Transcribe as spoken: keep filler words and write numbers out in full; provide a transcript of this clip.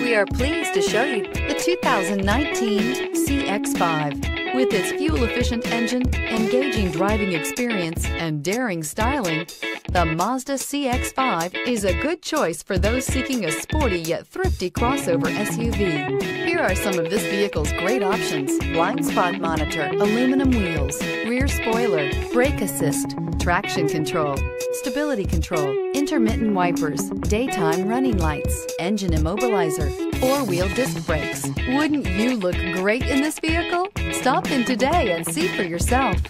We are pleased to show you the two thousand nineteen C X five. With its fuel-efficient engine, engaging driving experience, and daring styling, the Mazda C X five is a good choice for those seeking a sporty yet thrifty crossover S U V. Here are some of this vehicle's great options: blind spot monitor, aluminum wheels, rear spoiler, brake assist, traction control, stability control, intermittent wipers, daytime running lights, engine immobilizer, four-wheel disc brakes. Wouldn't you look great in this vehicle? Stop in today and see for yourself.